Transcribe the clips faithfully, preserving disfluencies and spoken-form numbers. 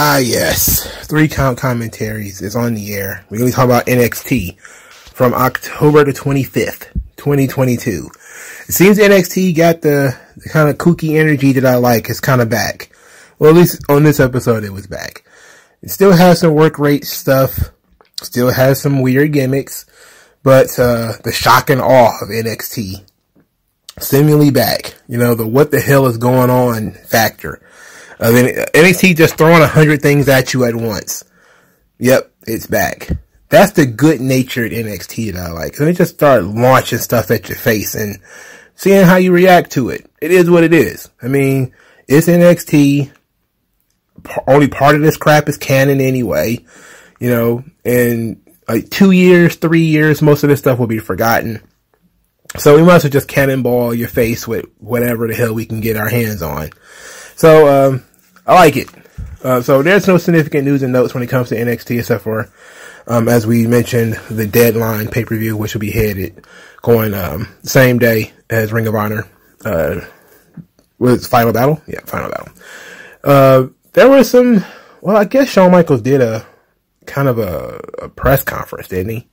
Ah, yes. Three Count Commentaries is on the air. We're going to be talking about N X T from October the twenty-fifth, twenty twenty-two. It seems N X T got the, the kind of kooky energy that I like. It's kind of back. Well, at least on this episode, it was back. It still has some work rate stuff. Still has some weird gimmicks. But uh, the shock and awe of N X T. Seemingly back. You know, the what the hell is going on factor. Uh, N X T just throwing a hundred things at you at once. Yep, it's back. That's the good-natured N X T that I like. And they just start launching stuff at your face and seeing how you react to it. It is what it is. I mean, it's N X T. Only part of this crap is canon anyway. You know, in like two years, three years, most of this stuff will be forgotten. So we might as well just cannonball your face with whatever the hell we can get our hands on. So, um, I like it. Uh, so there's no significant news and notes when it comes to N X T, except for, um, as we mentioned, the Deadline pay-per-view, which will be headed going, um, same day as Ring of Honor, uh, was Final Battle? Yeah, Final Battle. Uh, there was some, well, I guess Shawn Michaels did a kind of a, a press conference, didn't he?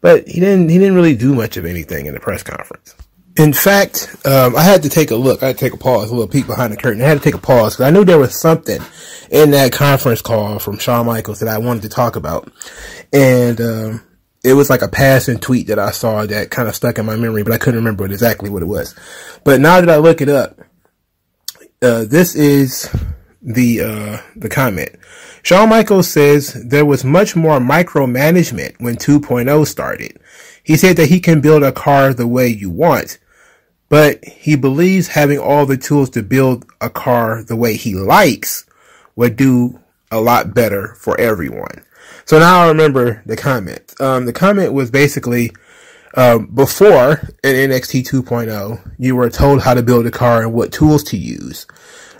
But he didn't, he didn't really do much of anything in the press conference. In fact, um, I had to take a look. I had to take a pause, a little peek behind the curtain. I had to take a pause because I knew there was something in that conference call from Shawn Michaels that I wanted to talk about. And um, it was like a passing tweet that I saw that kind of stuck in my memory, but I couldn't remember exactly what it was. But now that I look it up, uh, this is the uh, the comment. Shawn Michaels says there was much more micromanagement when two point oh started. He said that he can build a car the way you want, but he believes having all the tools to build a car the way he likes would do a lot better for everyone. So now I remember the comment. Um, the comment was basically, um, before in N X T two point oh, you were told how to build a car and what tools to use.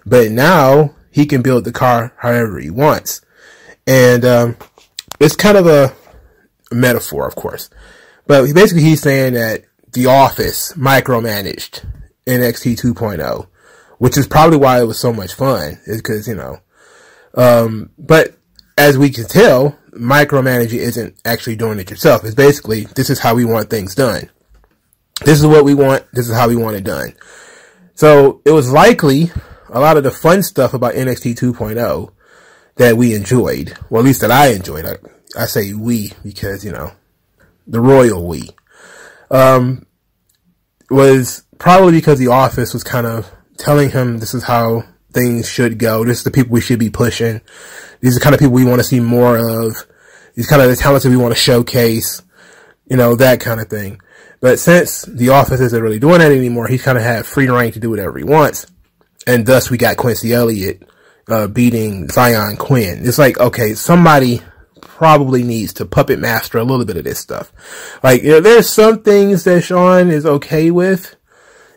But now he can build the car however he wants. And um, it's kind of a metaphor, of course. But basically he's saying that The Office micromanaged N X T two point oh, which is probably why it was so much fun, is because, you know, um, but as we can tell, micromanaging isn't actually doing it yourself. It's basically, this is how we want things done. This is what we want. This is how we want it done. So it was likely a lot of the fun stuff about N X T two point oh that we enjoyed, well, at least that I enjoyed. I, I say we because, you know, the royal we. Um, was probably because The Office was kind of telling him this is how things should go. This is the people we should be pushing. These are the kind of people we want to see more of. These kind of the talents that we want to showcase. You know, that kind of thing. But since The Office isn't really doing that anymore, he's kind of had free reign to do whatever he wants. And thus we got Quincy Elliott uh, beating Zion Quinn. It's like, okay, somebody probably needs to puppet master a little bit of this stuff. Like, you know, there's some things that Shawn is okay with,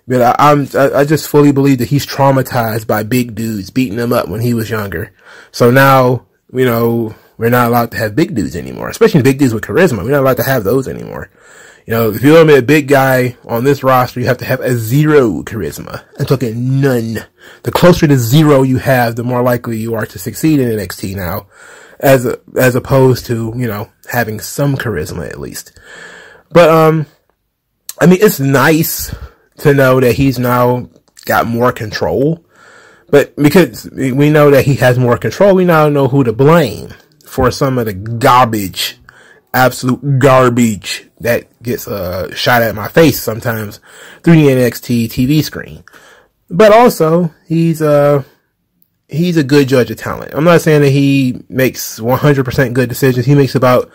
but I, I'm, I, I just fully believe that he's traumatized by big dudes beating him up when he was younger. So now, you know, we're not allowed to have big dudes anymore, especially big dudes with charisma. We're not allowed to have those anymore. You know, if you want to be a big guy on this roster, you have to have a zero charisma. I'm talking none. The closer to zero you have, the more likely you are to succeed in N X T now. As a, as opposed to, you know, having some charisma at least. But, um, I mean, it's nice to know that he's now got more control. But because we know that he has more control, we now know who to blame for some of the garbage, absolute garbage that gets, uh, shot at my face sometimes through the N X T T V screen. But also, he's, uh, he's a good judge of talent. I'm not saying that he makes one hundred percent good decisions. He makes about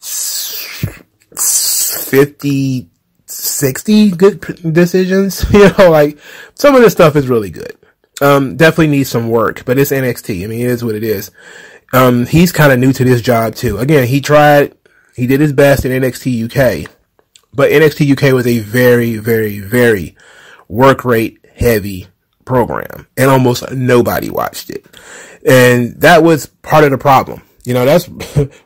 fifty, sixty good decisions. You know, like, some of this stuff is really good. Um, definitely needs some work, but it's N X T. I mean, it is what it is. Um, he's kind of new to this job too. Again, he tried, he did his best in N X T U K, but N X T U K was a very, very, very work rate heavy program, and almost nobody watched it, and that was part of the problem. You know, that's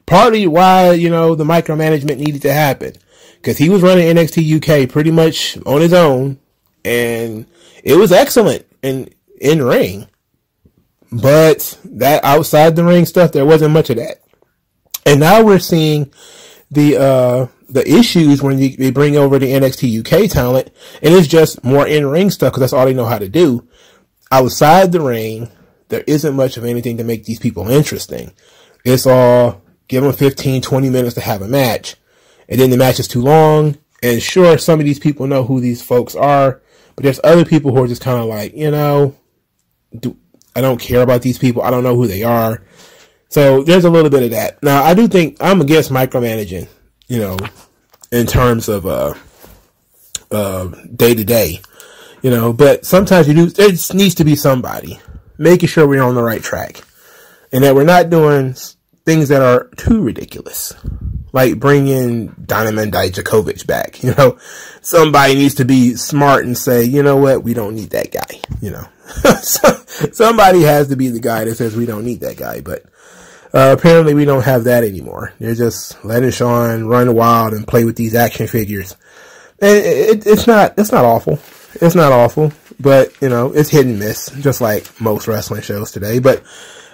partly why, you know, the micromanagement needed to happen, because he was running N X T U K pretty much on his own, and it was excellent in in ring, But that outside the ring stuff, there wasn't much of that. And now we're seeing the uh, the issues when you, they bring over the N X T U K talent, and it's just more in-ring stuff because that's all they know how to do. Outside the ring, there isn't much of anything to make these people interesting. It's all give them fifteen, twenty minutes to have a match, and then the match is too long. And sure, some of these people know who these folks are, but there's other people who are just kind of like, you know, do, I don't care about these people. I don't know who they are. So there's a little bit of that. Now, I do think I'm against micromanaging, you know, in terms of uh, uh, day-to-day, you know, but sometimes you do, there just needs to be somebody making sure we're on the right track and that we're not doing things that are too ridiculous. Like bringing Diamondie Djokovic back, you know, somebody needs to be smart and say, you know what, we don't need that guy, you know. So, somebody has to be the guy that says we don't need that guy, but uh, apparently we don't have that anymore. They're just letting Sean run wild and play with these action figures, and it, it, it's not, it's not awful, it's not awful, but you know, it's hit and miss, just like most wrestling shows today. But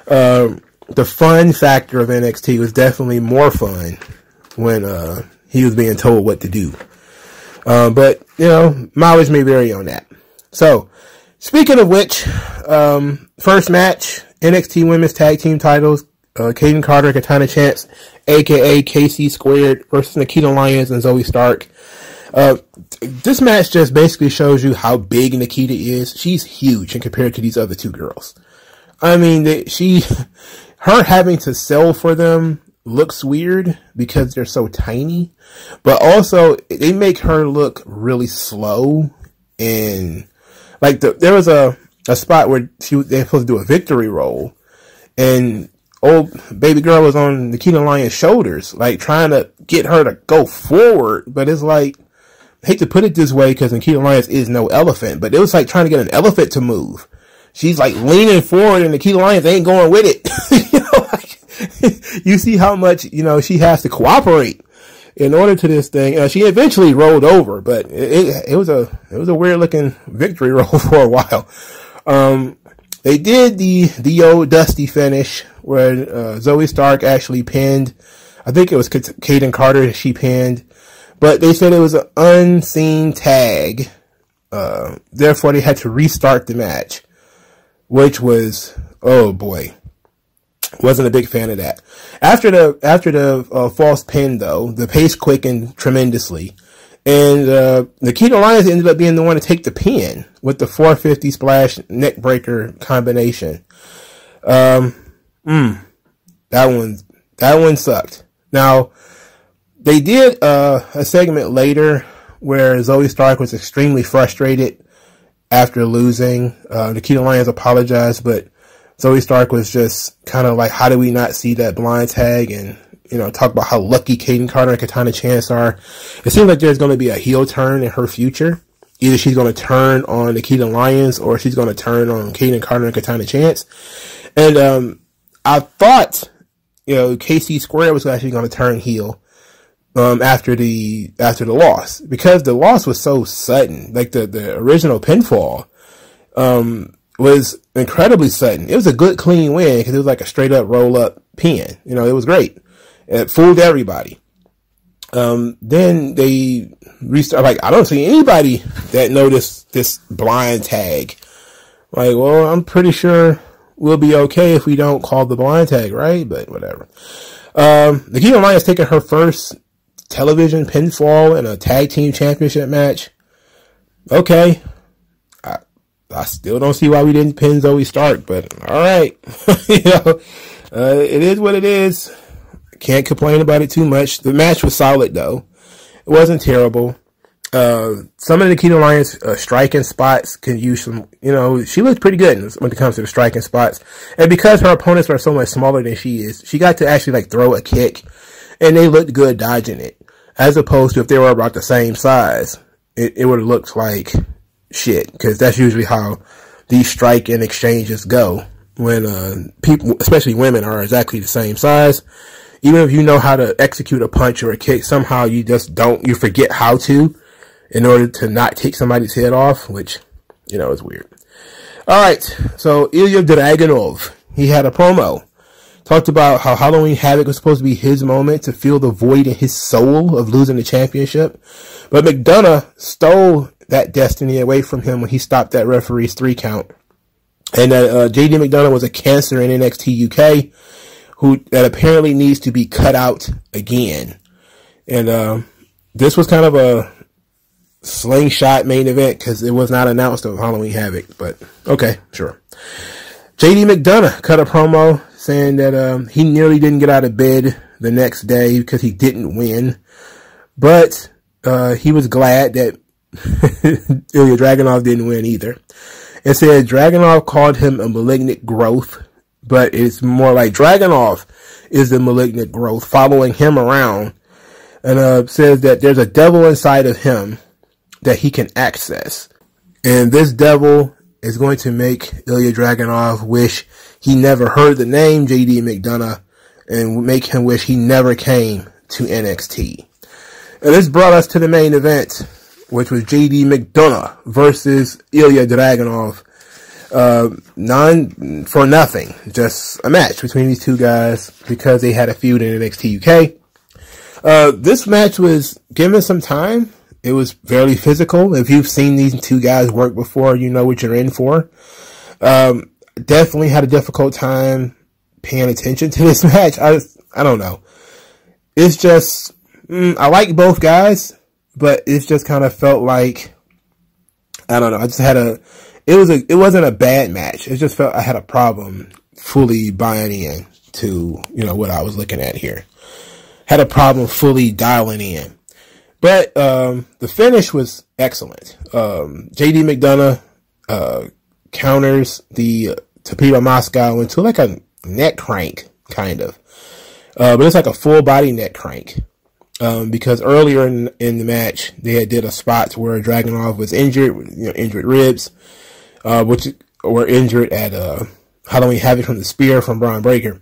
um, the fun factor of N X T was definitely more fun when uh, he was being told what to do. Uh, but, you know, mileage may vary on that. So, speaking of which, um, first match, N X T Women's Tag Team titles, uh, Kaden Carter, Katana Chance, a k a. K C Squared, versus Nikita Lyons and Zoe Stark. Uh, this match just basically shows you how big Nikita is. She's huge and compared to these other two girls. I mean, they, she, her having to sell for them looks weird because they're so tiny, but also they make her look really slow. And like the, there was a, a spot where she they were supposed to do a victory roll, and old baby girl was on Nikita Lyons' shoulders, like trying to get her to go forward. But it's like, I hate to put it this way because Nikita Lyons is no elephant, but it was like trying to get an elephant to move. She's like leaning forward, and Nikita Lyons ain't going with it. You know, like, you see how much, you know, she has to cooperate in order to this thing. Uh, she eventually rolled over, but it, it, it was a, it was a weird looking victory roll for a while. Um, they did the, the old dusty finish where, uh, Zoe Stark actually pinned, I think it was Kaden Carter she pinned, but they said it was an unseen tag. Uh, therefore they had to restart the match, which was, oh boy. Wasn't a big fan of that. After the after the uh, false pin, though, the pace quickened tremendously, and uh, Nikita Lyons ended up being the one to take the pin with the four fifty splash neck breaker combination. Um, mm, that one that one sucked. Now they did uh, a segment later where Zoe Stark was extremely frustrated after losing. Uh, Nikita Lyons apologized, but Zoe Stark was just kind of like, how do we not see that blind tag? And, you know, talk about how lucky Kaden Carter and Katana Chance are. It seems like there's going to be a heel turn in her future. Either she's going to turn on Nikita Lyons or she's going to turn on Kaden Carter and Katana Chance. And um, I thought, you know, K C Square was actually going to turn heel um, after the after the loss, because the loss was so sudden. Like the, the original pinfall Um was incredibly sudden. It was a good clean win because it was like a straight up roll up pin. You know, it was great. It fooled everybody. Um, then they restart. Like, I don't see anybody that noticed this blind tag. Like, well, I'm pretty sure we'll be okay if we don't call the blind tag, right? But whatever. Um, Nikita Lyons taking her first television pinfall in a tag team championship match. Okay. I still don't see why we didn't pin Zoe Stark, but all right. You know, uh, it is what it is. Can't complain about it too much. The match was solid, though. It wasn't terrible. Uh, some of the Nikita Lyons uh, striking spots can use some, you know, she looked pretty good when it comes to the striking spots. And because her opponents are so much smaller than she is, she got to actually, like, throw a kick, and they looked good dodging it, as opposed to if they were about the same size. It, it would have looked like shit, because that's usually how these strike and exchanges go when uh, people, especially women, are exactly the same size. Even if you know how to execute a punch or a kick, somehow you just don't, you forget how to in order to not take somebody's head off, which, you know, is weird. Alright, so Ilya Dragunov, he had a promo. Talked about how Halloween Havoc was supposed to be his moment to fill the void in his soul of losing the championship. But McDonough stole that destiny away from him when he stopped that referee's three count. And that uh, J D McDonough was a cancer in N X T U K who that apparently needs to be cut out again. And uh, this was kind of a slingshot main event because it was not announced of Halloween Havoc. But okay, sure. J D McDonough cut a promo saying that um, he nearly didn't get out of bed the next day because he didn't win. But uh, he was glad that Ilya Dragunov didn't win either. It said Dragunov called him a malignant growth, but it's more like Dragunov is the malignant growth following him around, and uh, says that there's a devil inside of him that he can access. And this devil is going to make Ilya Dragunov wish he never heard the name J D McDonough and make him wish he never came to N X T. And this brought us to the main event, which was J D McDonough versus Ilya Dragunov. Uh, non for nothing. Just a match between these two guys because they had a feud in N X T U K. Uh, this match was given some time. It was fairly physical. If you've seen these two guys work before, you know what you're in for. Um, definitely had a difficult time paying attention to this match. I, I don't know. It's just, mm, I like both guys. But it's just kind of felt like, I don't know, I just had a, it was a, it wasn't a bad match. It just felt I had a problem fully buying in to, you know, what I was looking at here. Had a problem fully dialing in. But, um, the finish was excellent. Um, J D McDonough, uh, counters the Torpedo Moscow into like a neck crank, kind of. Uh, but it's like a full body neck crank. Um, because earlier in, in the match, they had did a spot where Dragunov was injured, you know, injured ribs, uh, which were injured at, uh, Halloween Havoc from the spear from Bron Breakker.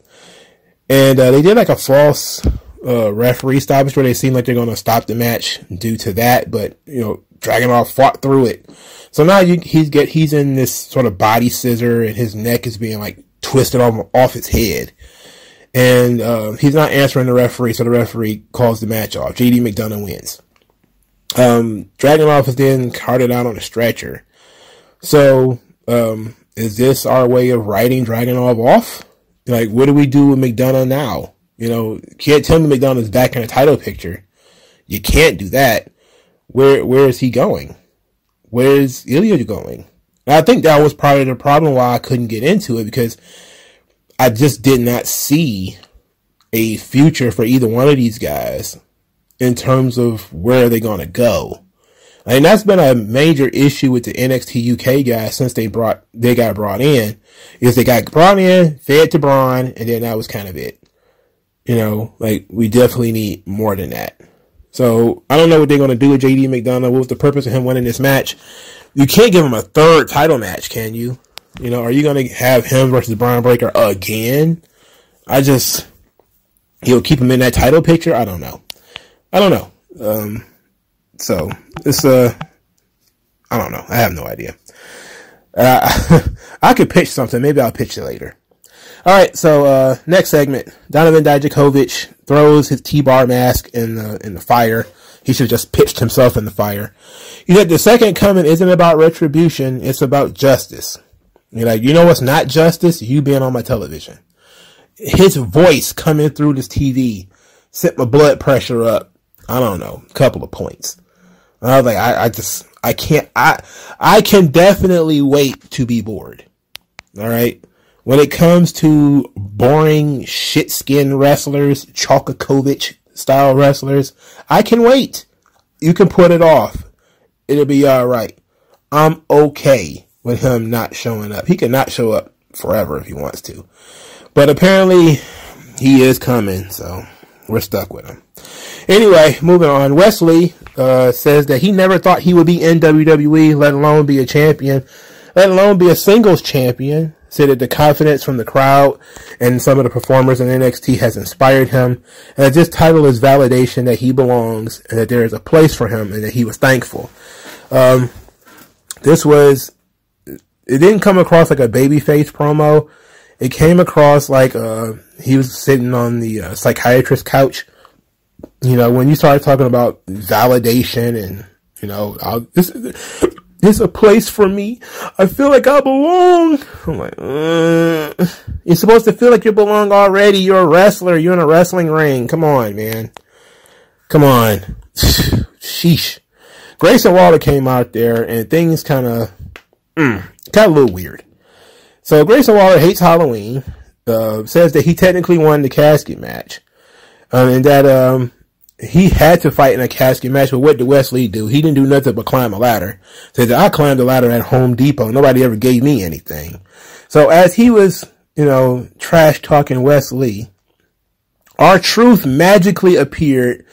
And, uh, they did like a false, uh, referee stoppage where they seemed like they're going to stop the match due to that, but, you know, Dragunov fought through it. So now you, he's get, he's in this sort of body scissor and his neck is being like twisted off, off his head. And uh, he's not answering the referee, so the referee calls the match off. J D McDonough wins. Um, Dragunov is then carted out on a stretcher. So, um, is this our way of writing Dragunov off? Like, what do we do with McDonough now? You know, can't tell me McDonough's back in the title picture. You can't do that. Where Where is he going? Where is Ilya going? And I think that was probably the problem why I couldn't get into it, because I just did not see a future for either one of these guys in terms of where are they going to go. And that's been a major issue with the N X T U K guys since they brought, they got brought in, is they got brought in, fed to Braun, and then that was kind of it. You know, like, we definitely need more than that. So I don't know what they're going to do with J D McDonough. What was the purpose of him winning this match? You can't give him a third title match, can you? You know, are you going to have him versus Bron Breakker again? I just, he'll keep him in that title picture? I don't know. I don't know. Um, so, it's, uh, I don't know. I have no idea. Uh, I could pitch something. Maybe I'll pitch it later. Alright, so, uh, next segment. Donovan Dijakovic throws his T-bar mask in the, in the fire. He should have just pitched himself in the fire. He said, the second coming isn't about retribution. It's about justice. You're like, you know what's not justice? You being on my television. His voice coming through this T V sent my blood pressure up, I don't know, a couple of points. And I was like, I, I just, I can't, I, I can definitely wait to be bored. All right. When it comes to boring shit skin wrestlers, Chalkakovic style wrestlers, I can wait. You can put it off. It'll be all right. I'm okay with him not showing up. He could not show up forever if he wants to. But apparently, he is coming, so we're stuck with him. Anyway, moving on. Wesley uh, says that he never thought he would be in W W E, let alone be a champion, let alone be a singles champion. Said that the confidence from the crowd and some of the performers in N X T has inspired him, and that this title is validation that he belongs, and that there is a place for him, and that he was thankful. Um, this was it didn't come across like a babyface promo. It came across like uh, he was sitting on the uh, psychiatrist couch. You know, when you start talking about validation and, you know, I'll, this, this is a place for me. I feel like I belong. I'm like, uh, you're supposed to feel like you belong already. You're a wrestler. You're in a wrestling ring. Come on, man. Come on. Sheesh. Grayson Waller came out there and things kind of mm, got a little weird. So Grayson Waller hates Halloween. Uh, says that he technically won the casket match. Um, and that um, he had to fight in a casket match. But what did Wesley do? He didn't do nothing but climb a ladder. Said that I climbed a ladder at Home Depot. Nobody ever gave me anything. So as he was, you know, trash talking Wesley, R-Truth magically appeared,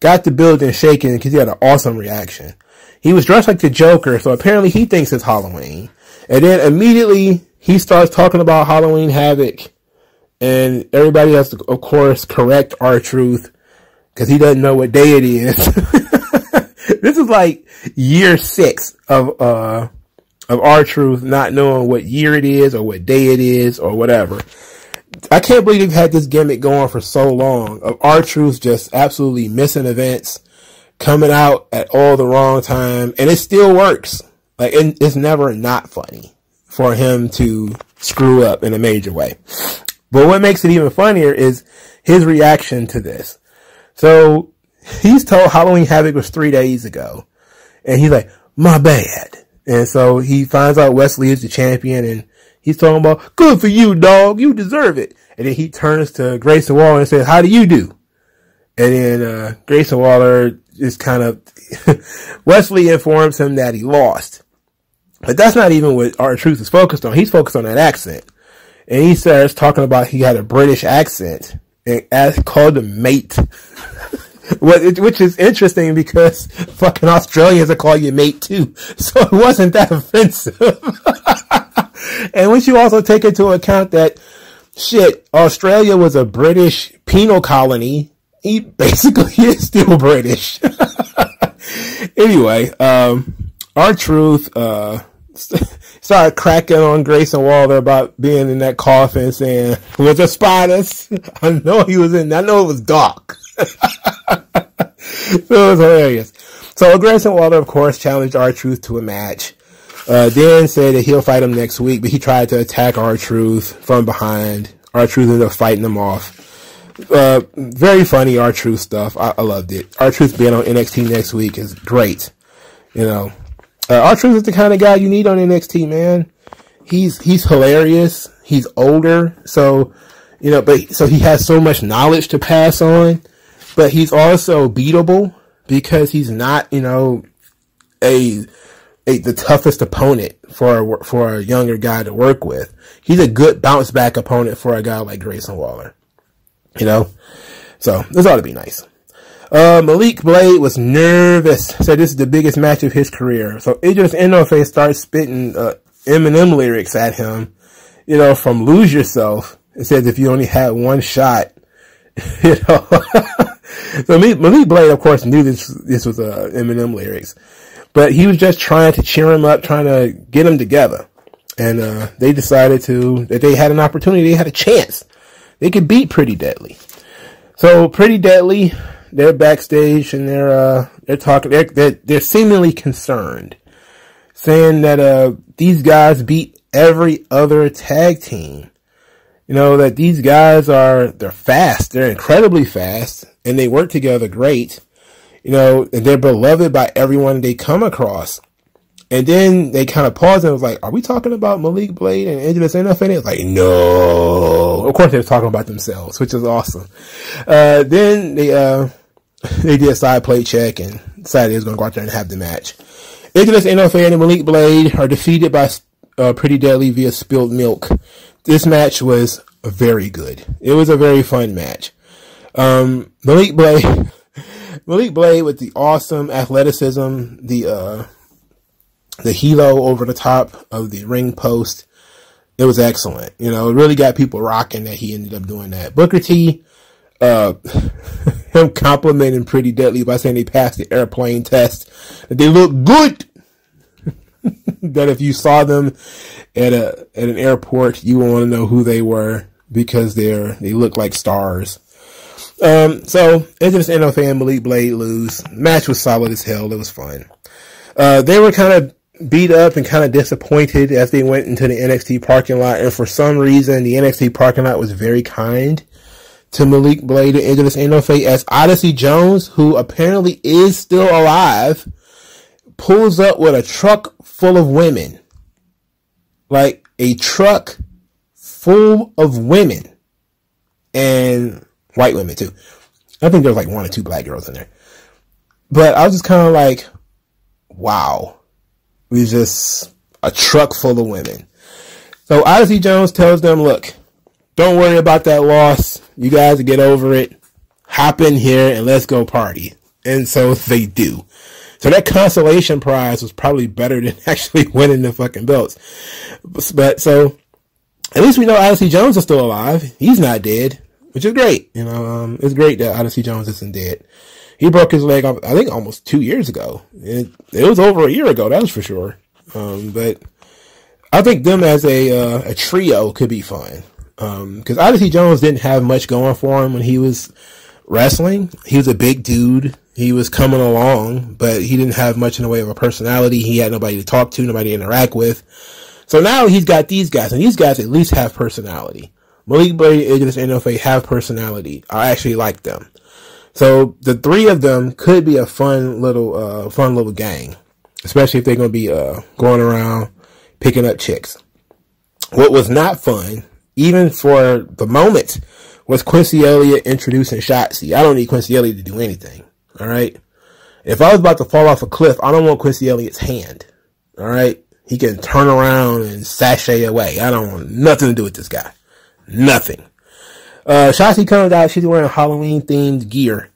got the building shaking because he had an awesome reaction. He was dressed like the Joker, so apparently he thinks it's Halloween. And then immediately he starts talking about Halloween Havoc. And everybody has to, of course, correct R-Truth because he doesn't know what day it is. This is like year six of uh of R-Truth not knowing what year it is or what day it is or whatever. I can't believe they've had this gimmick going for so long of R-Truth just absolutely missing events, coming out at all the wrong time, and it still works. Like it, it's never not funny for him to screw up in a major way. But what makes it even funnier is his reaction to this. So he's told Halloween Havoc was three days ago. And he's like, my bad. And so he finds out Wesley is the champion and he's talking about, good for you, dog. You deserve it. And then he turns to Grayson Waller and says, how do you do? And then uh Grayson Waller is kind of, Wesley informs him that he lost. But that's not even what R-Truth is focused on. He's focused on that accent. And he starts talking about he had a British accent and asked, called him mate, which is interesting because fucking Australians will call you mate too. So it wasn't that offensive. And once you also take into account that shit, Australia was a British penal colony, he basically is still British. Anyway, um, R-Truth, uh, started cracking on Grayson Waller about being in that coffin, saying, was there spiders? I know he was in, I know it was dark. So it was hilarious. So Grayson Waller, of course, challenged R-Truth to a match. Uh, then said that he'll fight him next week, but he tried to attack R-Truth from behind. R-Truth ended up fighting him off. Uh, very funny R-Truth stuff. I, I loved it. R-Truth being on N X T next week is great. You know, Uh, R-Truth is the kind of guy you need on N X T, man. He's, he's hilarious. He's older. So, you know, but, so he has so much knowledge to pass on, but he's also beatable because he's not, you know, a, a, the toughest opponent for, a, for a younger guy to work with. He's a good bounce back opponent for a guy like Grayson Waller, you know? So this ought to be nice. Uh, Malik Blade was nervous. Said this is the biggest match of his career. So Idris Endofe starts spitting uh, Eminem lyrics at him, you know, from Lose Yourself. It says if you only had one shot, you know. So Malik Blade, of course, knew this this was uh, Eminem lyrics, but he was just trying to cheer him up, trying to get him together. And uh, they decided to that they had an opportunity, they had a chance, they could beat Pretty Deadly. So Pretty Deadly, they're backstage and they're, uh, they're talking, they're, they're, they're seemingly concerned, saying that, uh, these guys beat every other tag team. You know, that these guys are, they're fast, they're incredibly fast, and they work together great. You know, and they're beloved by everyone they come across. And then they kind of paused and was like, are we talking about Malik Blade and Idris Endofe? And it was like, no. Of course they were talking about themselves, which is awesome. Uh, then they, uh, They did a side play check and decided they was going to go out there and have the match. Idris Endofe and Malik Blade are defeated by uh, Pretty Deadly via spilled milk. This match was very good. It was a very fun match. Um, Malik Blade, Malik Blade with the awesome athleticism, the, uh, the helo over the top of the ring post. It was excellent. You know, it really got people rocking that he ended up doing that. Booker T, uh, him complimenting Pretty Deadly by saying they passed the airplane test. They look good. that if you saw them at a at an airport, you will want to know who they were because they're they look like stars. Um, so it's just N O fan, Malik Blade lose. Match was solid as hell. It was fun. Uh, they were kind of beat up and kind of disappointed as they went into the N X T parking lot, and for some reason, the N X T parking lot was very kind to Malik Blade and Idris Enofé, as Odyssey Jones, who apparently is still alive, pulls up with a truck full of women. Like, a truck full of women. And white women, too. I think there was like one or two black girls in there. But I was just kind of like, wow. We just, a truck full of women. So Odyssey Jones tells them, look, don't worry about that loss. You guys get over it. Hop in here and let's go party. And so they do. So that consolation prize was probably better than actually winning the fucking belts. But so at least we know Odyssey Jones is still alive. He's not dead, which is great. You know, um, it's great that Odyssey Jones isn't dead. He broke his leg, I think, almost two years ago. It, it was over a year ago, that was for sure. Um, but I think them as a, uh, a trio could be fun. Because um, Odyssey Jones didn't have much going for him when he was wrestling. He was a big dude. He was coming along, but he didn't have much in the way of a personality. He had nobody to talk to, nobody to interact with. So now he's got these guys, and these guys at least have personality. Malik Blade, Idris Enofé have personality. I actually like them. So the three of them could be a fun little, uh, fun little gang, especially if they're going to be uh, going around picking up chicks. What was not fun, even for the moment, was Quincy Elliott introducing Shotzi. I don't need Quincy Elliott to do anything. All right. If I was about to fall off a cliff, I don't want Quincy Elliott's hand. All right. He can turn around and sashay away. I don't want nothing to do with this guy. Nothing. Uh, Shotzi comes out. She's wearing Halloween themed gear.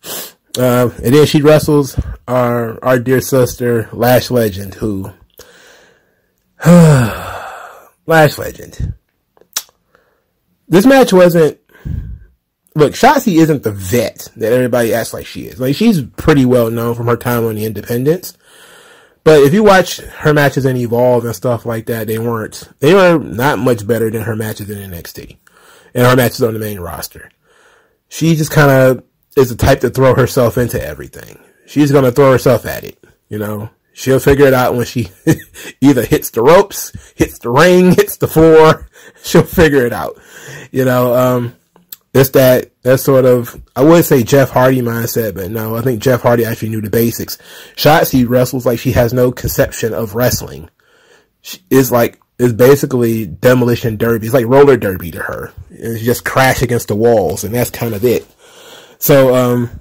Uh, and then she wrestles our, our dear sister, Lash Legend, who, Lash Legend. This match wasn't, look, Shotzi isn't the vet that everybody acts like she is. Like, she's pretty well known from her time on the independents. But if you watch her matches in Evolve and stuff like that, they weren't, they were not much better than her matches in N X T and her matches on the main roster. She just kind of is the type to throw herself into everything. She's going to throw herself at it, you know. She'll figure it out when she either hits the ropes, hits the ring, hits the floor. She'll figure it out. You know, um, it's that, that sort of, I would say Jeff Hardy mindset, but no, I think Jeff Hardy actually knew the basics. Shotzi wrestles like she has no conception of wrestling. She is like, it's basically demolition derby. It's like roller derby to her. It's just crash against the walls, and that's kind of it. So, um,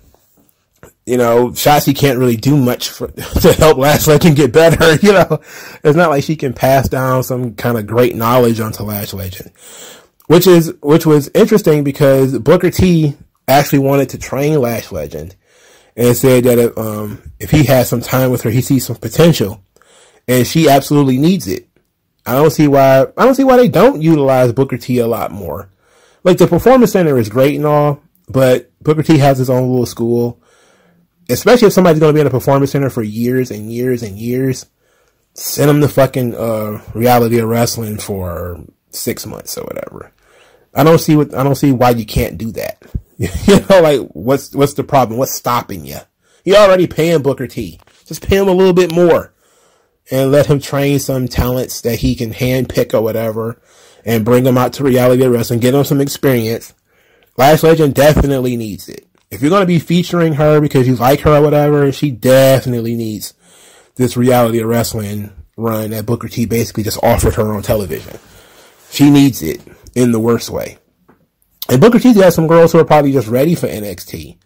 you know, Shotzi can't really do much for, to help Lash Legend get better, you know. It's not like she can pass down some kind of great knowledge onto Lash Legend. Which is, which was interesting because Booker T actually wanted to train Lash Legend and said that if, um, if he had some time with her, he sees some potential and she absolutely needs it. I don't see why, I don't see why they don't utilize Booker T a lot more. Like, the Performance Center is great and all, but Booker T has his own little school. Especially if somebody's going to be in a Performance Center for years and years and years, send them to fucking uh, Reality of Wrestling for six months or whatever. I don't see what I don't see why you can't do that. You know, like what's what's the problem? What's stopping you? You're already paying Booker T. Just pay him a little bit more and let him train some talents that he can handpick or whatever, and bring them out to Reality of Wrestling, get them some experience. Lash Legend definitely needs it. If you're going to be featuring her because you like her or whatever, she definitely needs this Reality of Wrestling run that Booker T basically just offered her on television. She needs it in the worst way. And Booker T has some girls who are probably just ready for N X T.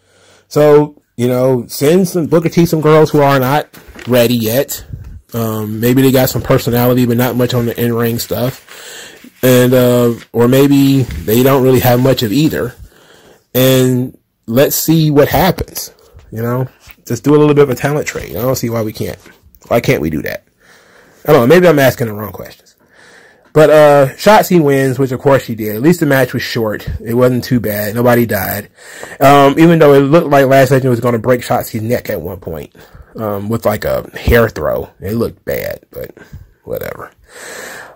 So, you know, send some Booker T some girls who are not ready yet. Um, maybe they got some personality, but not much on the in-ring stuff. And, uh, or maybe they don't really have much of either. And let's see what happens, you know. Just do a little bit of a talent trade. I don't see why we can't. Why can't we do that? I don't know. Maybe I'm asking the wrong questions. But uh, Shotzi wins, which of course she did. At least the match was short. It wasn't too bad. Nobody died. Um, even though it looked like Lash Legend was going to break Shotzi's neck at one point um, with like a hair throw. It looked bad, but whatever.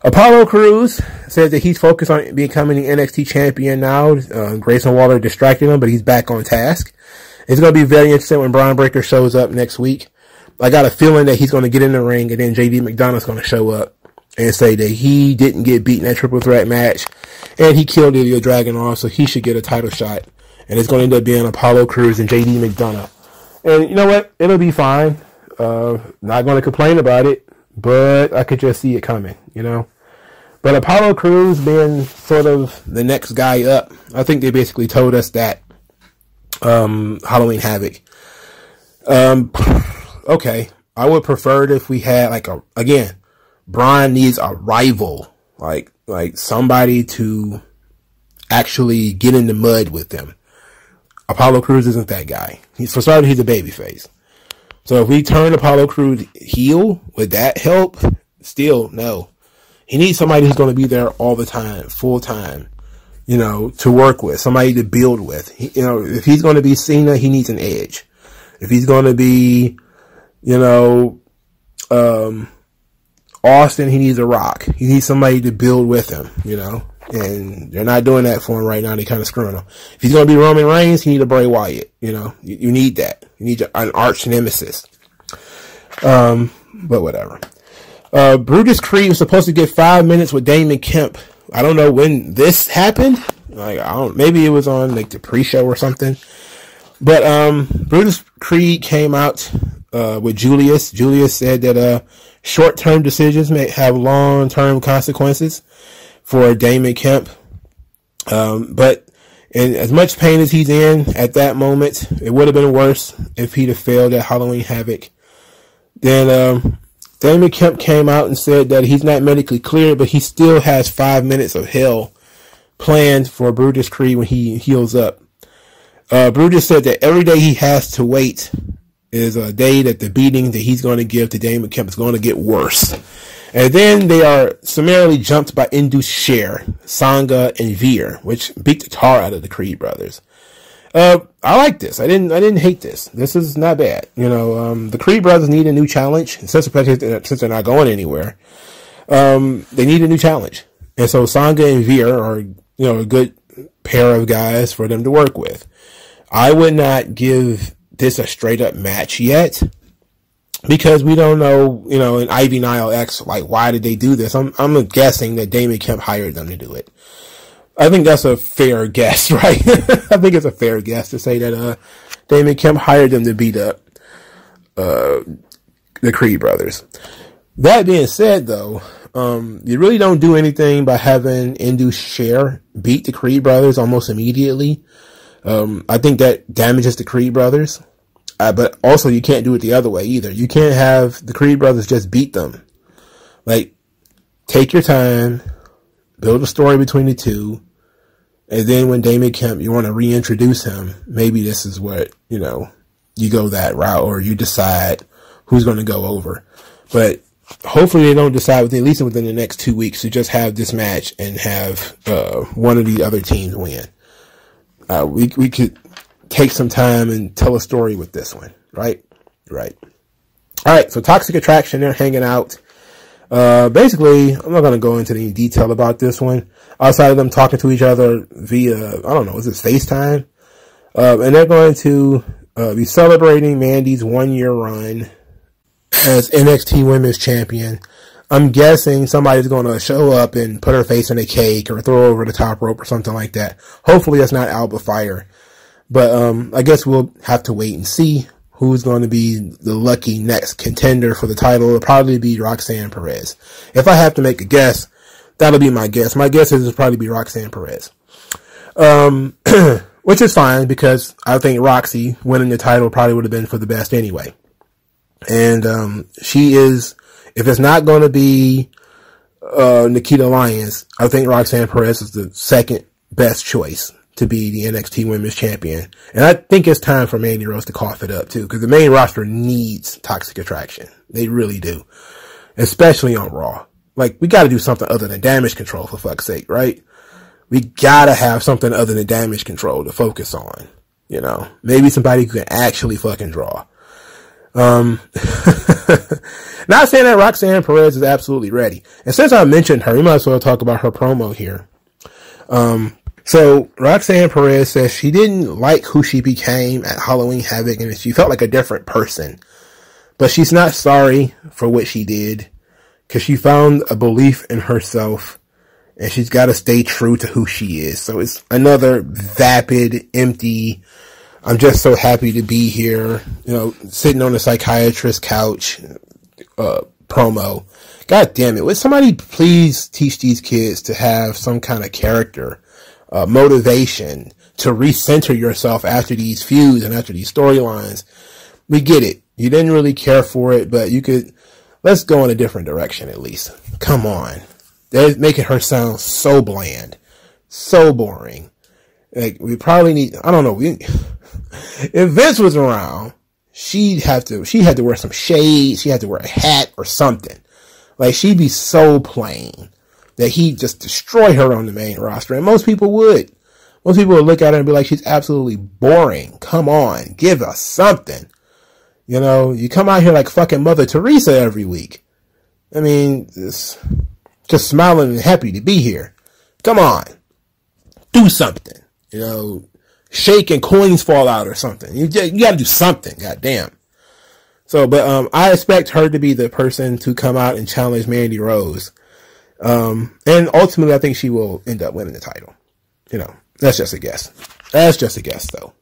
Apollo Crews says that he's focused on becoming the N X T champion now. Uh, Grayson Waller distracted him, but he's back on task. It's going to be very interesting when Bron Breakker shows up next week. I got a feeling that he's going to get in the ring, and then J D McDonough's going to show up and say that he didn't get beaten in that triple threat match, and he killed Ilya Dragunov, so he should get a title shot. And it's going to end up being Apollo Crews and J D McDonough. And you know what? It'll be fine. Uh, not going to complain about it, but I could just see it coming, you know? But Apollo Crews being sort of the next guy up, I think they basically told us that um, Halloween Havoc. Um, okay, I would prefer it if we had, like, a again, Bron needs a rival, like like somebody to actually get in the mud with them. Apollo Crews isn't that guy. He's, for starters, he's a babyface. So if we turn Apollo Crews heel, would that help? Still, no. He needs somebody who's going to be there all the time, full time, you know, to work with, somebody to build with. He, you know, if he's going to be Cena, he needs an edge. If he's going to be, you know, um, Austin, he needs a Rock. He needs somebody to build with him, you know. And they're not doing that for him right now. They're kind of screwing him. If he's going to be Roman Reigns, you need a Bray Wyatt. You know, you, you need that. You need an arch nemesis. Um, but whatever. Uh, Brutus Creed was supposed to get five minutes with Damon Kemp. I don't know when this happened. Like, I don't, maybe it was on like the pre-show or something. But um, Brutus Creed came out uh, with Julius. Julius said that uh, short-term decisions may have long-term consequences for Damon Kemp. Um, but in as much pain as he's in at that moment, it would have been worse if he'd have failed at Halloween Havoc. Then um, Damon Kemp came out and said that he's not medically cleared, but he still has five minutes of hell planned for Brutus Creed when he heals up. Uh, Brutus said that every day he has to wait is a day that the beating that he's going to give to Damon Kemp is going to get worse. And then they are summarily jumped by Indus Sher, Sangha, and Veer, which beat the tar out of the Creed brothers. Uh, I like this. I didn't. I didn't hate this. This is not bad. You know, um, the Creed brothers need a new challenge, and since they're not going anywhere, um, they need a new challenge. And so Sangha and Veer are, you know, a good pair of guys for them to work with. I would not give this a straight up match yet, because we don't know, you know, in Ivy Nile X, like, why did they do this? I'm I'm guessing that Damon Kemp hired them to do it. I think that's a fair guess, right? I think it's a fair guess to say that uh, Damon Kemp hired them to beat up uh, the Creed brothers. That being said, though, um, you really don't do anything by having Indus Sher beat the Creed brothers almost immediately. Um, I think that damages the Creed brothers. Uh, but also, you can't do it the other way either. You can't have the Creed brothers just beat them. Like, take your time, build a story between the two, and then when Damon Kemp, you want to reintroduce him, maybe this is what, you know, you go that route, or you decide who's going to go over. But hopefully they don't decide, within, at least within the next two weeks, to just have this match and have uh, one of the other teams win. Uh, we we could take some time and tell a story with this one, right? Right. All right, so Toxic Attraction, they're hanging out. Uh, basically, I'm not going to go into any detail about this one, outside of them talking to each other via, I don't know, is it FaceTime? Uh, and they're going to uh, be celebrating Mandy's one-year run as N X T Women's Champion. I'm guessing somebody's going to show up and put her face in a cake or throw her over the top rope or something like that. Hopefully that's not Alba Fire. But um, I guess we'll have to wait and see who's going to be the lucky next contender for the title. It'll probably be Roxanne Perez. If I have to make a guess, that'll be my guess. My guess is it'll probably be Roxanne Perez. Um, which is fine, because I think Roxy winning the title probably would have been for the best anyway. And um, she is, if it's not going to be uh, Nikita Lyons, I think Roxanne Perez is the second best choice to be the N X T Women's Champion. And I think it's time for Mandy Rose to cough it up too, because the main roster needs Toxic Attraction. They really do. Especially on Raw. Like, we gotta do something other than Damage Control, for fuck's sake, right? We gotta have something other than Damage Control to focus on. You know? Maybe somebody who can actually fucking draw. Um, not saying that Roxanne Perez is absolutely ready. And since I mentioned her, we might as well talk about her promo here. Um, so Roxanne Perez says she didn't like who she became at Halloween Havoc and she felt like a different person, but she's not sorry for what she did because she found a belief in herself and she's got to stay true to who she is. So it's another vapid, empty, I'm just so happy to be here, you know, sitting on a psychiatrist's couch, uh, promo. God damn it. Would somebody please teach these kids to have some kind of character, uh, motivation, to recenter yourself after these feuds and after these storylines? We get it. You didn't really care for it, but you could, let's go in a different direction at least. Come on. They're making her sound so bland, so boring. Like, we probably need, I don't know, we, if Vince was around, she'd have to, she had to wear some shades, she had to wear a hat or something. Like, she'd be so plain that he'd just destroy her on the main roster. And most people would. Most people would look at her and be like, she's absolutely boring. Come on, give us something. You know, you come out here like fucking Mother Teresa every week. I mean, just, just smiling and happy to be here. Come on, do something. You know, shake and coins fall out or something. You, you gotta do something, goddamn. So, but, um, I expect her to be the person to come out and challenge Mandy Rose. Um, and ultimately I think she will end up winning the title. You know, that's just a guess. That's just a guess though.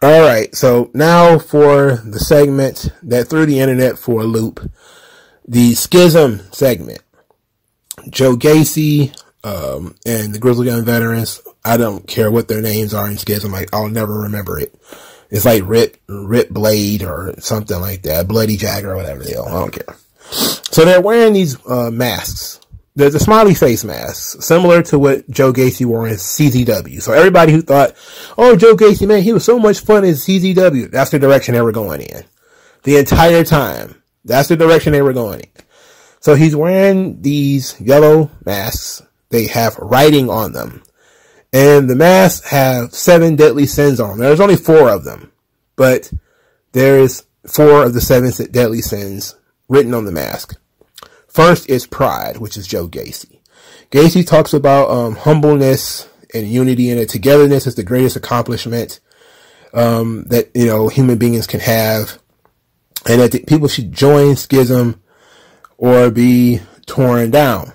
All right. So now for the segment that threw the internet for a loop, the Schism segment. Joe Gacy, um, and the Grizzly Gun Veterans. I don't care what their names are in Schism. Like, I'll never remember it. It's like Rip, Rip Blade or something like that. Bloody Jagger or whatever the hell. I don't care. So they're wearing these, uh, masks. There's a smiley face mask, similar to what Joe Gacy wore in C Z W. So everybody who thought, oh, Joe Gacy, man, he was so much fun in C Z W. That's the direction they were going in. The entire time. That's the direction they were going in. So he's wearing these yellow masks. They have writing on them. And the masks have seven deadly sins on them. There's only four of them, but there is four of the seven deadly sins written on the mask. First is pride, which is Joe Gacy. Gacy talks about um, humbleness and unity, and that togetherness is the greatest accomplishment um, that you know human beings can have, and that the people should join Schism or be torn down.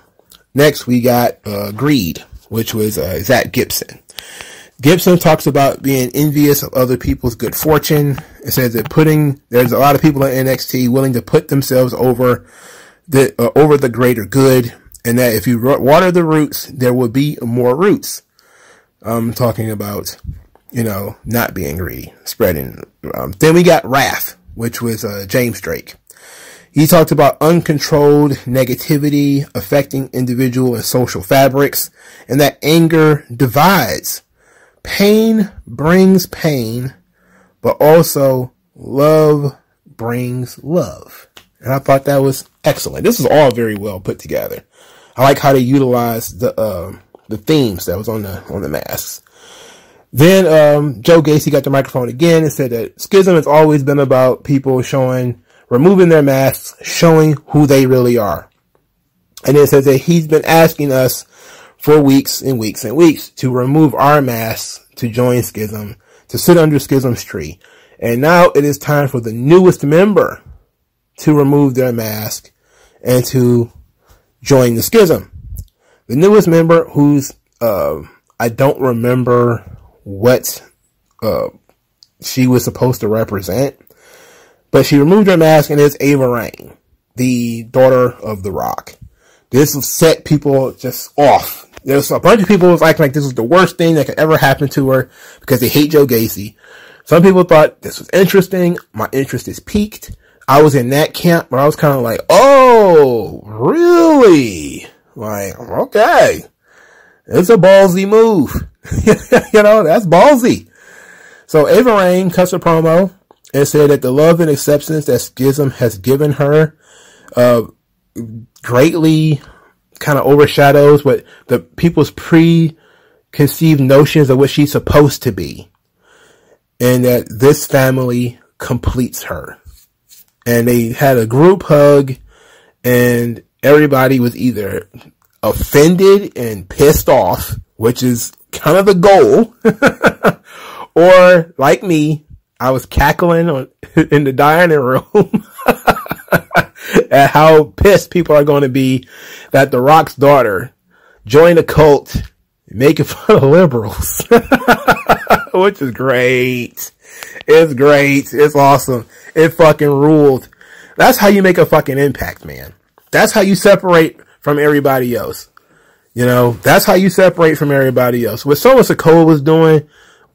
Next, we got uh, greed, which was uh, Zach Gibson. Gibson talks about being envious of other people's good fortune. It says that putting, there's a lot of people in N X T willing to put themselves over the, uh, over the greater good. And that if you water the roots, there will be more roots. I'm um, talking about, you know, not being greedy, spreading. Um, then we got wrath, which was uh, James Drake. He talked about uncontrolled negativity affecting individual and social fabrics, and that anger divides. Pain brings pain, but also love brings love. And I thought that was excellent. This is all very well put together. I like how they utilized the um, the themes that was on the on the masks. Then um, Joe Gacy got the microphone again and said that Schism has always been about people showing, removing their masks, showing who they really are. And it says that he's been asking us for weeks and weeks and weeks to remove our masks, to join Schism, to sit under Schism's tree. And now it is time for the newest member to remove their mask and to join the Schism. The newest member, who's, uh, I don't remember what, uh, she was supposed to represent, but she removed her mask, and it's Ava Raine, the daughter of The Rock. This set people just off. There's a bunch of people was acting like this was the worst thing that could ever happen to her because they hate Joe Gacy. Some people thought this was interesting. My interest is piqued. I was in that camp, but I was kind of like, oh, really? Like, okay. It's a ballsy move. You know, that's ballsy. So Ava Raine cuts her promo and said that the love and acceptance that Schism has given her uh, greatly kind of overshadows what the people's preconceived notions of what she's supposed to be. And that this family completes her. and they had a group hug, and everybody was either offended and pissed off, which is kind of the goal, or like me, I was cackling on, in the dining room at how pissed people are going to be that The Rock's daughter joined a cult making fun of liberals, which is great. It's great. It's awesome. It fucking ruled. That's how you make a fucking impact, man. That's how you separate from everybody else. You know, that's how you separate from everybody else. What Solo Sikoa was doing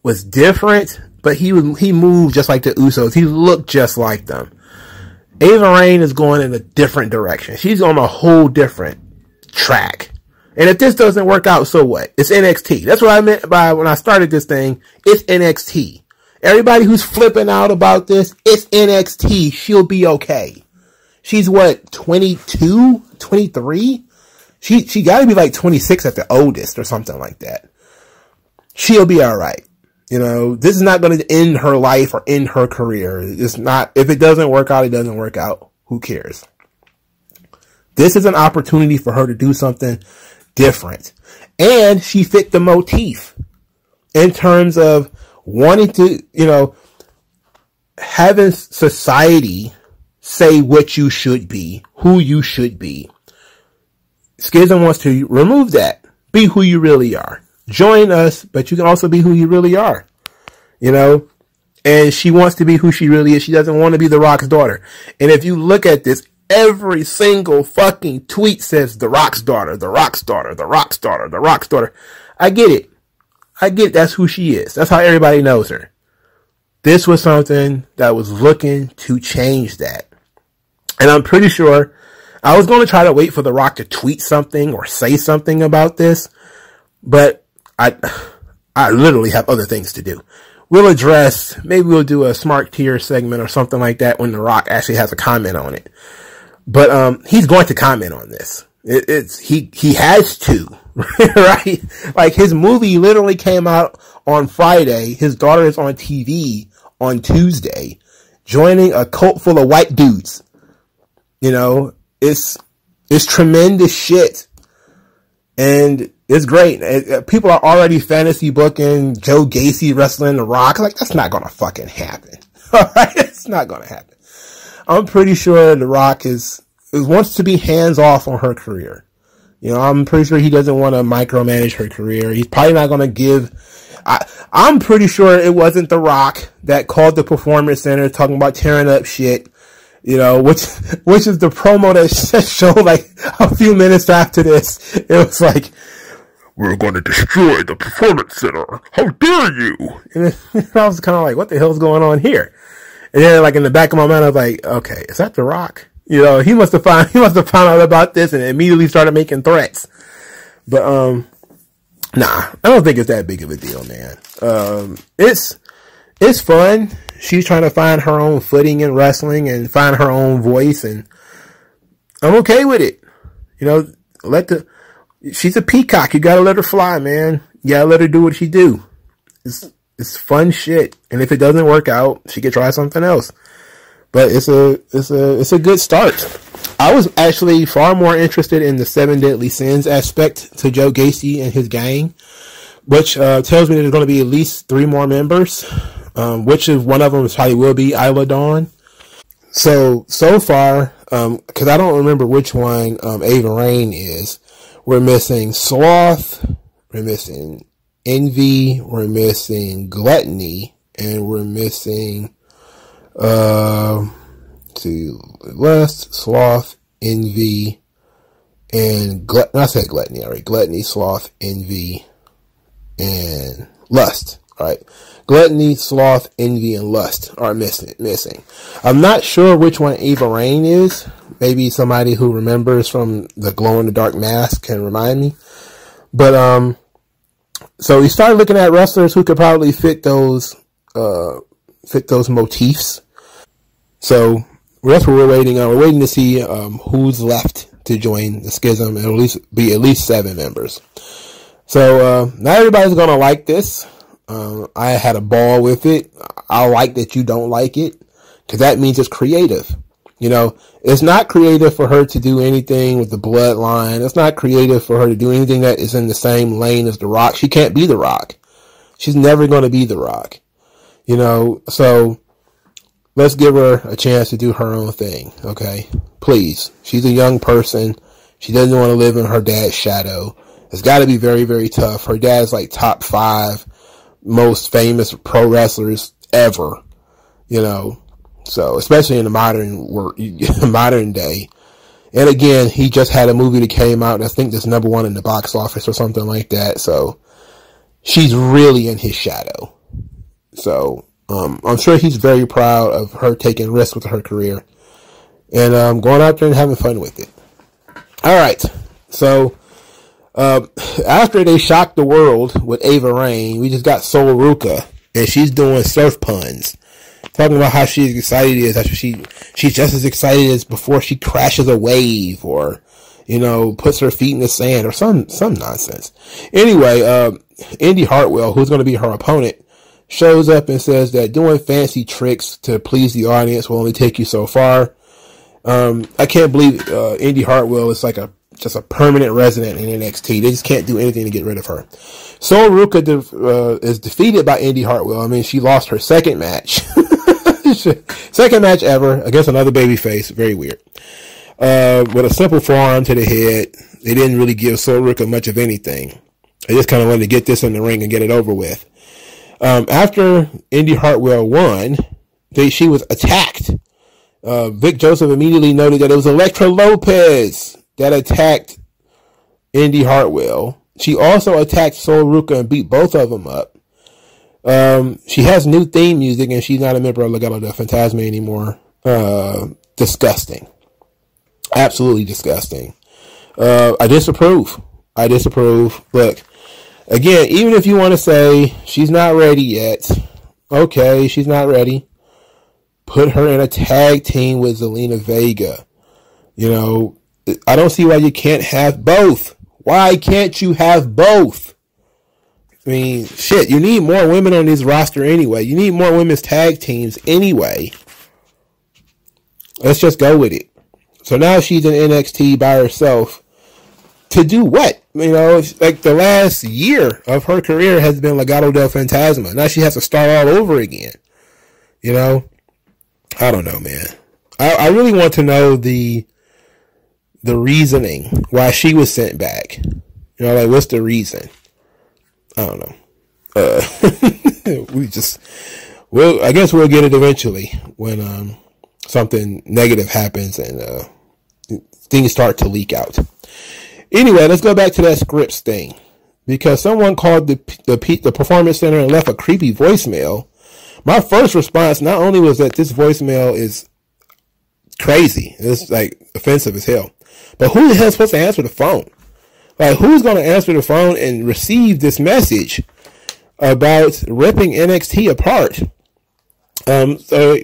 was different, but he was, he moved just like the Usos. He looked just like them. Ava Raine is going in a different direction. She's on a whole different track. And if this doesn't work out, so what? It's N X T. That's what I meant by when I started this thing. It's N X T. Everybody who's flipping out about this, it's N X T. She'll be okay. She's what, twenty-two, twenty-three? She she got to be like twenty-six at the oldest or something like that. She'll be all right. You know, this is not going to end her life or end her career. It's not. If it doesn't work out, it doesn't work out. Who cares? This is an opportunity for her to do something different. And she fit the motif in terms of wanting to, you know, having society say what you should be, who you should be. Schism wants to remove that. Be who you really are. Join us, but you can also be who you really are. You know? And she wants to be who she really is. She doesn't want to be The Rock's daughter. And if you look at this, every single fucking tweet says The Rock's daughter, The Rock's daughter, The Rock's daughter, The Rock's daughter. I get it. I get it. That's who she is. That's how everybody knows her. This was something that was looking to change that. And I'm pretty sure I was going to try to wait for The Rock to tweet something or say something about this, but I I literally have other things to do. We'll address, maybe we'll do a smart tier segment or something like that when The Rock actually has a comment on it. But um, he's going to comment on this. It, it's he he has to, right? Like, his movie literally came out on Friday. His daughter is on T V on Tuesday, joining a cult full of white dudes. You know, It's, it's tremendous shit. And it's great. It, people are already fantasy booking Joe Gacy wrestling The Rock. Like, that's not gonna fucking happen. Alright? It's not gonna happen. I'm pretty sure The Rock is, is, wants to be hands off on her career. You know, I'm pretty sure he doesn't want to micromanage her career. He's probably not gonna give, I, I'm pretty sure it wasn't The Rock that called the Performance Center talking about tearing up shit. You know, which, which is the promo that showed like a few minutes after this. It was like, we're going to destroy the Performance Center. How dare you? And I was kind of like, what the hell's going on here? And then like in the back of my mind, I was like, okay, is that The Rock? You know, he must have found, he must have found out about this and immediately started making threats. But, um, nah, I don't think it's that big of a deal, man. Um, it's, it's fun. She's trying to find her own footing in wrestling and find her own voice, and I'm okay with it. You know, let the, she's a peacock. You gotta let her fly, man. You gotta let her do what she do. It's, it's fun shit. And if it doesn't work out, she could try something else. But it's a, it's a, it's a good start. I was actually far more interested in the seven deadly sins aspect to Joe Gacy and his gang, which, uh, tells me there's going to be at least three more members. Um, which is one of them is probably will be Isla Dawn. So, so far, um, cause I don't remember which one, um, Ava Raine is. We're missing Sloth. We're missing Envy. We're missing Gluttony. And we're missing, uh, let's see, Lust, Sloth, Envy, and Gluttony. I said Gluttony already. Gluttony, Sloth, Envy, and Lust. All right. Gluttony, Sloth, Envy, and Lust are missing. Missing. I'm not sure which one Ava Raine is. Maybe somebody who remembers from the glow-in-the-dark mask can remind me. But, um, so we started looking at wrestlers who could probably fit those, uh, fit those motifs. So that's what we're waiting on. We're waiting to see, um, who's left to join the Schism. It'll at least be at least seven members. So, uh, not everybody's going to like this. Um, I had a ball with it. I like that you don't like it, because that means it's creative. You know, it's not creative for her to do anything with the bloodline. It's not creative for her to do anything that is in the same lane as The Rock. She can't be The Rock. She's never going to be The Rock. You know, so let's give her a chance to do her own thing. Okay, please. She's a young person. She doesn't want to live in her dad's shadow. It's got to be very, very tough. Her dad's like top five most famous pro wrestlers ever. You know, so especially in the modern world, modern day. And again, he just had a movie that came out, and I think that's number one in the box office or something like that. So she's really in his shadow. So um, I'm sure he's very proud of her taking risks with her career and um, going out there and having fun with it. All right, so uh, after they shocked the world with Ava Raine, we just got Sol Ruca, and she's doing surf puns, talking about how she's excited is after she she's just as excited as before she crashes a wave, or you know, puts her feet in the sand, or some some nonsense. Anyway, uh, Indy Hartwell, who's going to be her opponent, shows up and says that doing fancy tricks to please the audience will only take you so far. Um, I can't believe uh, Indy Hartwell is like a just a permanent resident in N X T. They just can't do anything to get rid of her. Sol Ruca de- uh, is defeated by Indy Hartwell. I mean, she lost her second match, second match ever against another babyface. Very weird. Uh, with a simple forearm to the head. They didn't really give Sol Ruca much of anything. They just kind of wanted to get this in the ring and get it over with. Um, after Indy Hartwell won, they, she was attacked. Uh, Vic Joseph immediately noted that it was Electra Lopez that attacked Indy Hartwell. She also attacked Sol Ruca and beat both of them up. Um, she has new theme music, and she's not a member of Legado del Fantasma anymore. Uh, disgusting. Absolutely disgusting. Uh, I disapprove. I disapprove. Look, again, even if you want to say she's not ready yet, okay, she's not ready. Put her in a tag team with Zelina Vega. You know, I don't see why you can't have both. Why can't you have both? I mean, shit, you need more women on this roster anyway. You need more women's tag teams anyway. Let's just go with it. So now she's in N X T by herself. To do what? You know, it's like the last year of her career has been Legado del Fantasma. Now she has to start all over again. You know? I don't know, man. I, I really want to know the the reasoning why she was sent back. You know, like, what's the reason? I don't know. Uh, we just, well, I guess we'll get it eventually when um, something negative happens and uh, things start to leak out. Anyway, let's go back to that scripts thing, because someone called the the, the Performance Center and left a creepy voicemail. My first response not only was that this voicemail is crazy, it's like offensive as hell, but who the hell is supposed to answer the phone? Like, who's going to answer the phone and receive this message about ripping N X T apart? Um, so,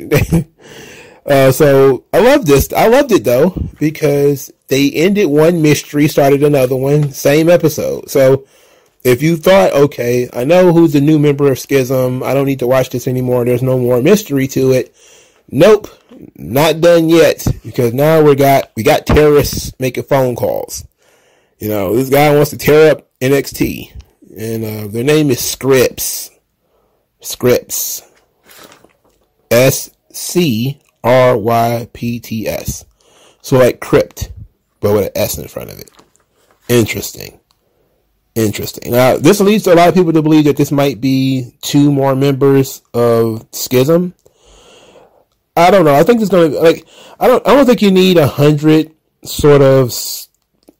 uh, so I love this. I loved it though, because they ended one mystery, started another one, same episode. So, if you thought, okay, I know who's the new member of Schism, I don't need to watch this anymore, there's no more mystery to it. Nope, not done yet, because now we got we got terrorists making phone calls. You know, this guy wants to tear up N X T, and uh, their name is Scripps. Scripps. S C R Y P T S. So like crypt, but with an S in front of it. Interesting. Interesting. Now, this leads to a lot of people to believe that this might be two more members of Schism. I don't know. I think it's going to like. I don't. I don't think you need a hundred sort of s-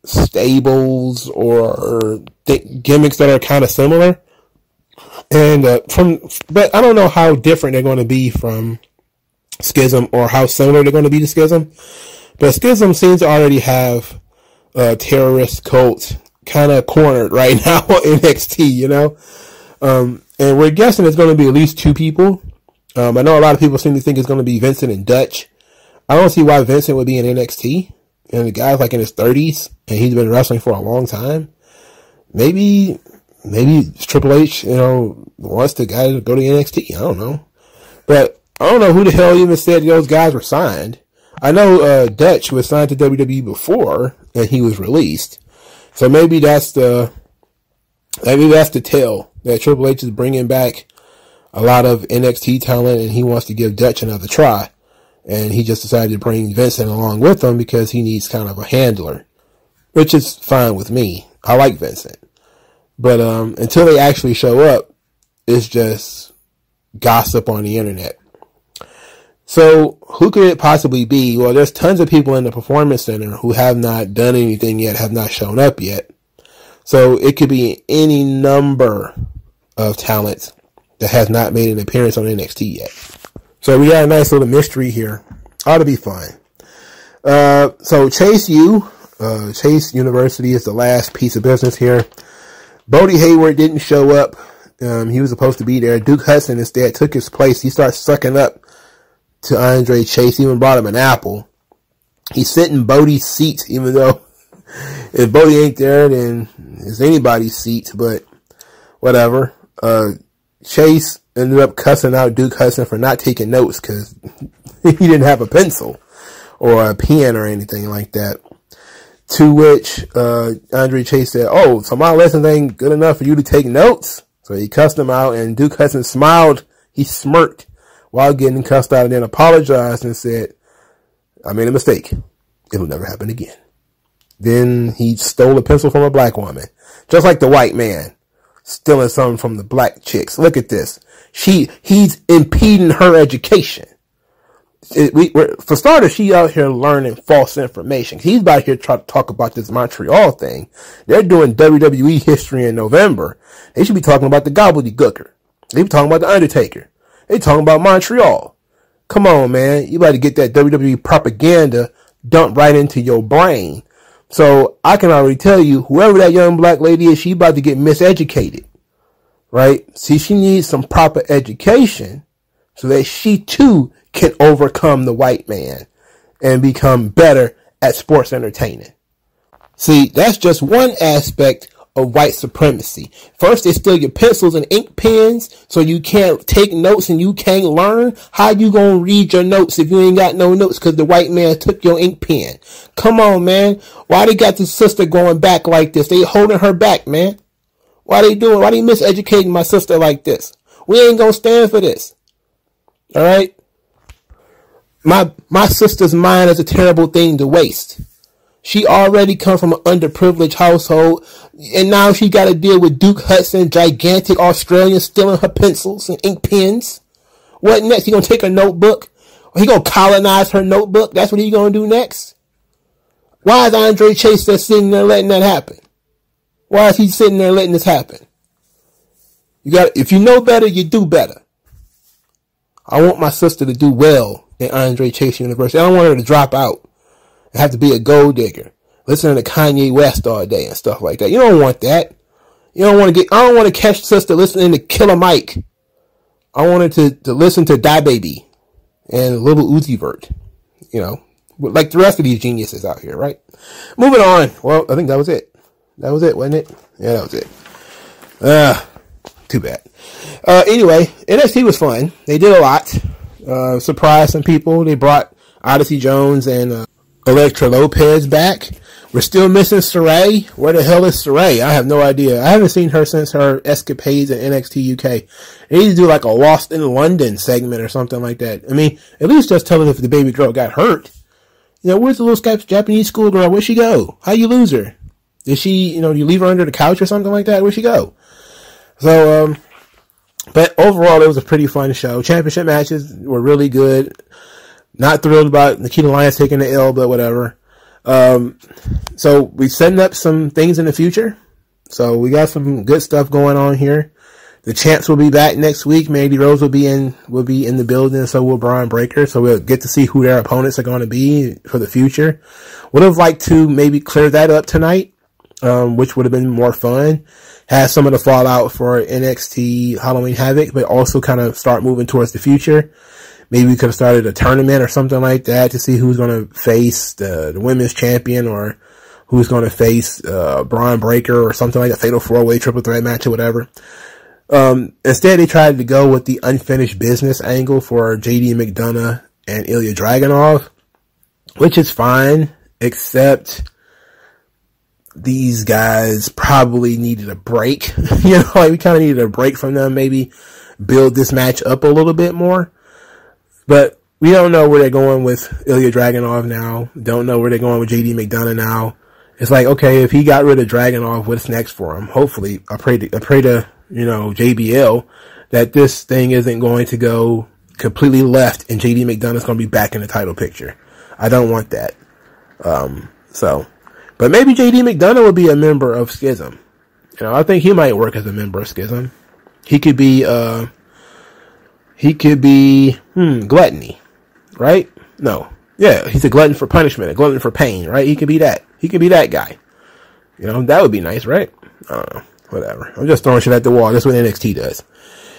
stables or th- gimmicks that are kind of similar. And uh, from, but I don't know how different they're going to be from Schism, or how similar they're going to be to Schism. But Schism seems to already have a terrorist cult kind of cornered right now on N X T, you know? Um, and we're guessing it's going to be at least two people. Um, I know a lot of people seem to think it's going to be Vincent and Dutch. I don't see why Vincent would be in N X T. And the guy's like in his thirties, and he's been wrestling for a long time. Maybe, maybe Triple H, you know, wants the guy to go to N X T. I don't know. But I don't know who the hell even said those guys were signed. I know uh, Dutch was signed to W W E before and he was released, so maybe that's the maybe that's the tale that Triple H is bringing back a lot of N X T talent and he wants to give Dutch another try, and he just decided to bring Vincent along with him because he needs kind of a handler, which is fine with me. I like Vincent, but um, until they actually show up, it's just gossip on the internet. So who could it possibly be? Well, there's tons of people in the Performance Center who have not done anything yet, have not shown up yet. So it could be any number of talents that has not made an appearance on N X T yet. So we got a nice little mystery here. Ought to be fun. Uh, so Chase U, uh, Chase University is the last piece of business here. Bodie Hayward didn't show up. Um, he was supposed to be there. Duke Hudson instead took his place. He starts sucking up to Andre Chase, even brought him an apple. He's sitting Bodie's seat, even though if Bodie ain't there, then it's anybody's seat, but whatever. Uh, Chase ended up cussing out Duke Hudson for not taking notes because he didn't have a pencil or a pen or anything like that. To which uh, Andre Chase said, "Oh, so my lessons ain't good enough for you to take notes?" So he cussed him out, and Duke Hudson smiled. He smirked while getting cussed out, and then apologized and said, "I made a mistake. It'll never happen again." Then he stole a pencil from a black woman. Just like the white man stealing something from the black chicks. Look at this. She, he's impeding her education. It, we, we're, for starters, she out here learning false information. He's out here trying to talk about this Montreal thing. They're doing W W E history in November. They should be talking about the gobbledygooker. They be talking about the Undertaker. They talking about Montreal. Come on, man. You better get that W W E propaganda dumped right into your brain. So I can already tell you, whoever that young black lady is, she about to get miseducated, right? See, she needs some proper education so that she too can overcome the white man and become better at sports entertaining. See, that's just one aspect of white supremacy. First, they steal your pencils and ink pens, so you can't take notes and you can't learn. How you gonna read your notes if you ain't got no notes because the white man took your ink pen? Come on, man. Why they got the sister going back like this? They holding her back, man. Why they doing? Why they miseducating my sister like this? We ain't gonna stand for this. All right? My, my sister's mind is a terrible thing to waste. She already come from an underprivileged household, and now she got to deal with Duke Hudson, gigantic Australian, stealing her pencils and ink pens. What next? He gonna take her notebook? He gonna colonize her notebook? That's what he gonna do next? Why is Andre Chase that's sitting there letting that happen? Why is he sitting there letting this happen? You got, if you know better, you do better. I want my sister to do well at Andre Chase University. I don't want her to drop out. Have to be a gold digger, listening to Kanye West all day and stuff like that. You don't want that. You don't want to get. I don't want to catch sister listening to Killer Mike. I wanted to to listen to DaBaby and Little Uzi Vert. You know, like the rest of these geniuses out here, right? Moving on. Well, I think that was it. That was it, wasn't it? Yeah, that was it. Uh too bad. Uh, anyway, N X T was fun. They did a lot. Uh, surprised some people. They brought Odyssey Jones and. Uh, Electra Lopez back. We're still missing Sarray. Where the hell is Sarray? I have no idea. I haven't seen her since her escapades in N X T U K. They need to do like a Lost in London segment or something like that. I mean, at least just tell us if the baby girl got hurt. You know, where's the little Japanese schoolgirl? Where'd she go? How you lose her? Did she, you know, you leave her under the couch or something like that? Where'd she go? So, um, but overall, it was a pretty fun show. Championship matches were really good. Not thrilled about Nikita Lyons taking the L, but whatever. Um, so we're setting up some things in the future. So we got some good stuff going on here. The Champs will be back next week. Mandy Rose will be in, will be in the building. So will Braun Breaker. So we'll get to see who their opponents are going to be for the future. Would have liked to maybe clear that up tonight, um, which would have been more fun. Have some of the fallout for N X T Halloween Havoc, but also kind of start moving towards the future. Maybe we could have started a tournament or something like that to see who's going to face the, the women's champion or who's going to face uh, Braun Breaker or something like a fatal four-way triple threat match or whatever. Um, instead, they tried to go with the unfinished business angle for J D McDonough and Ilya Dragunov. which is fine, except these guys probably needed a break. You know, like we kind of needed a break from them, maybe build this match up a little bit more. But we don't know where they're going with Ilya Dragunov now. Don't know where they're going with J D McDonough now. It's like, okay, if he got rid of Dragunov, what's next for him? Hopefully, I pray to, I pray to, you know, J B L that this thing isn't going to go completely left and J D McDonough's going to be back in the title picture. I don't want that. Um, so, but maybe J D McDonough would be a member of Schism. You know, I think he might work as a member of Schism. He could be, uh, he could be, hmm, Gluttony, right? No. Yeah, he's a glutton for punishment, a glutton for pain, right? He could be that. He could be that guy. You know, that would be nice, right? I don't know. Whatever. I'm just throwing shit at the wall. That's what N X T does.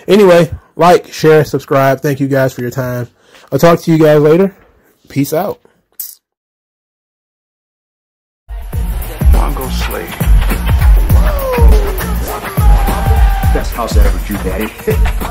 Anyway, like, share, subscribe. Thank you guys for your time. I'll talk to you guys later. Peace out. Pongo Slade. Best house ever, you daddy.